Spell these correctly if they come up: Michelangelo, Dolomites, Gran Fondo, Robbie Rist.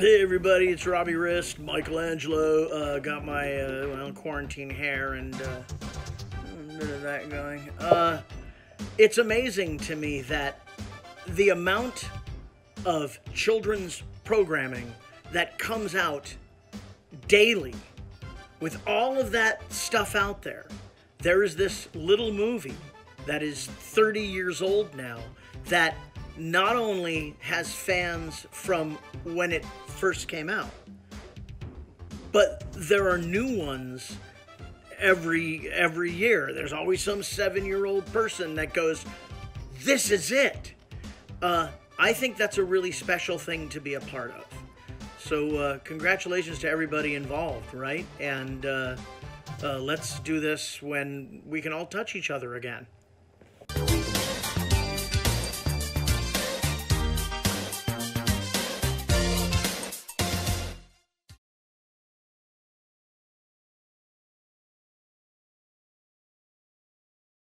Hey everybody, it's Robbie Rist, Michelangelo. Got my quarantine hair and a bit of that going. It's amazing to me that the amount of children's programming that comes out daily, with all of that stuff out there, there is this little movie that is 30 years old now that not only has fans from when it first came out, but there are new ones every year. There's always some 7-year-old person that goes, "This is it." I think that's a really special thing to be a part of. So congratulations to everybody involved, right? And let's do this when we can all touch each other again.